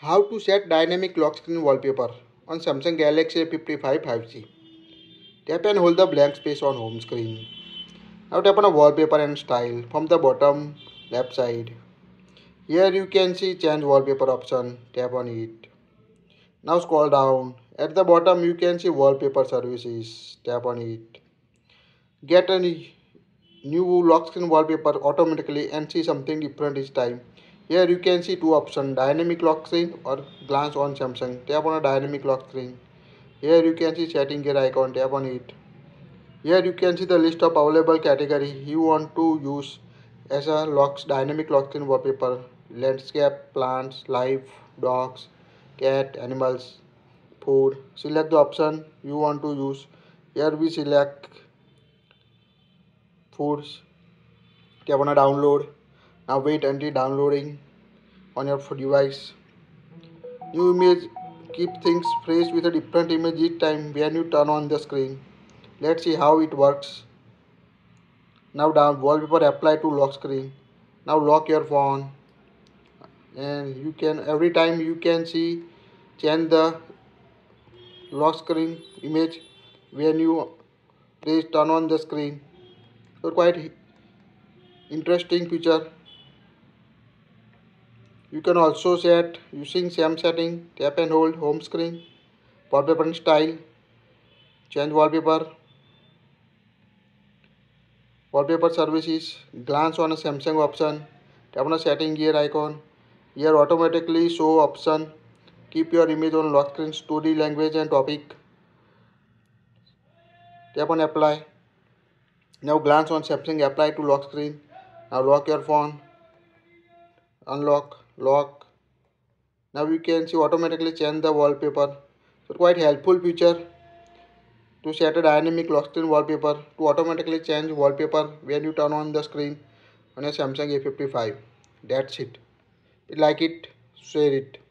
How to set dynamic lock screen wallpaper on Samsung Galaxy A55 5G. Tap and hold the blank space on home screen. Now tap on wallpaper and style from the bottom left side. Here you can see change wallpaper option. Tap on it. Now scroll down. At the bottom you can see wallpaper services. Tap on it. Get a new lock screen wallpaper automatically and see something different each time. Here you can see two options, dynamic lock screen or glance on Samsung. Tap on a dynamic lock screen. Here you can see setting gear icon. Tap on it. Here you can see the list of available category you want to use as a dynamic lock screen wallpaper: landscape, plants, life, dogs, cat, animals, food. Select the option you want to use. Here we select foods. Tap on a download. Now wait until downloading on your device. New image. Keep things fresh with a different image each time when you turn on the screen. Let's see how it works. Now down wallpaper apply to lock screen. Now lock your phone, and you can every time you can see change the lock screen image when you press turn on the screen. So quite interesting feature. You can also set using same setting. Tap and hold home screen, wallpaper and style, change wallpaper, wallpaper services, glance on a Samsung option. Tap on a setting gear icon. Here automatically show option, keep your image on lock screen, story, language and topic. Tap on apply. Now glance on Samsung apply to lock screen. Now lock your phone, unlock, lock. Now you can see automatically change the wallpaper. So quite helpful feature to set a dynamic lock screen wallpaper to automatically change wallpaper when you turn on the screen on a Samsung A55. That's it. If you like it, share it.